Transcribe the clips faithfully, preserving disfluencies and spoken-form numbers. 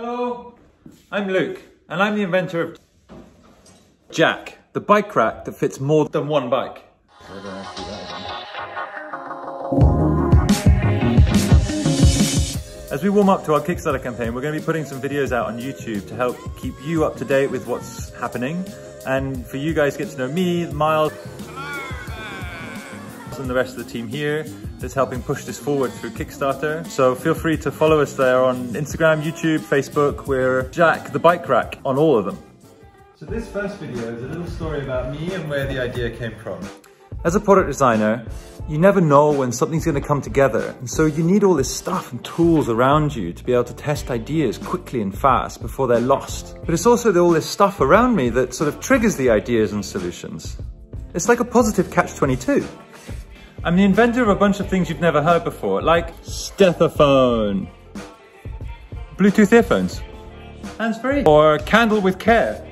Hello, I'm Luke, and I'm the inventor of Jack, the bike rack that fits more than one bike. As we warm up to our Kickstarter campaign, we're going to be putting some videos out on YouTube to help keep you up to date with what's happening, and for you guys to get to know me, Miles, and the rest of the team here that's helping push this forward through Kickstarter. So feel free to follow us there on Instagram, YouTube, Facebook. We're Jack the Bike Rack on all of them. So this first video is a little story about me and where the idea came from. As a product designer, you never know when something's going to come together. And so you need all this stuff and tools around you to be able to test ideas quickly and fast before they're lost. But it's also all this stuff around me that sort of triggers the ideas and solutions. It's like a positive catch twenty-two. I'm the inventor of a bunch of things you've never heard before, like stethophone, Bluetooth earphones, hands-free, or candle with care.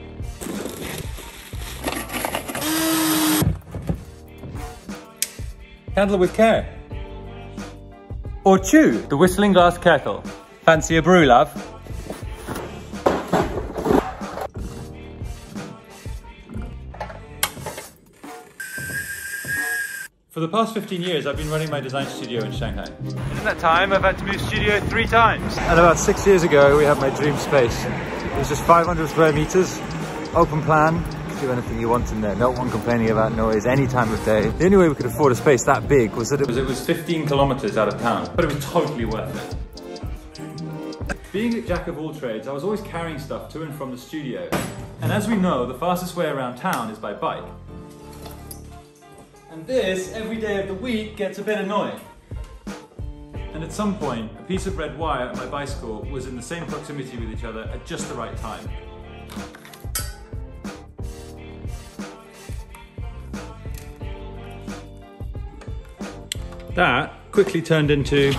Candle with care. Or chew the whistling glass kettle. Fancy a brew, love? For the past fifteen years, I've been running my design studio in Shanghai. In that time, I've had to move studio three times. And about six years ago, we had my dream space. It was just five hundred square meters, open plan. You could do anything you want in there. No one complaining about noise any time of day. The only way we could afford a space that big was that it was, it was fifteen kilometers out of town, but it was totally worth it. Being a jack of all trades, I was always carrying stuff to and from the studio. And as we know, the fastest way around town is by bike. And this, every day of the week, gets a bit annoying. And at some point, a piece of red wire at my bicycle was in the same proximity with each other at just the right time. That quickly turned into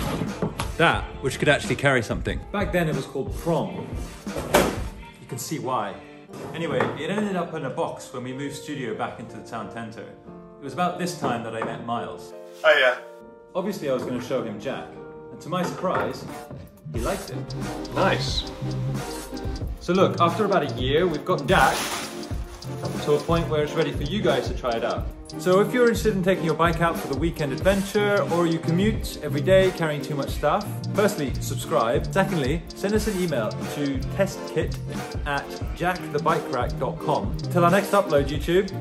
that, which could actually carry something. Back then it was called prom. You can see why. Anyway, it ended up in a box when we moved studio back into the town centre. It was about this time that I met Miles. Oh yeah. Obviously I was going to show him Jack, and to my surprise, he liked it. Nice. So look, after about a year, we've got Jack to a point where it's ready for you guys to try it out. So if you're interested in taking your bike out for the weekend adventure, or you commute every day carrying too much stuff, firstly, subscribe. Secondly, send us an email to testkit at jack the bike rack dot com. Till our next upload, YouTube.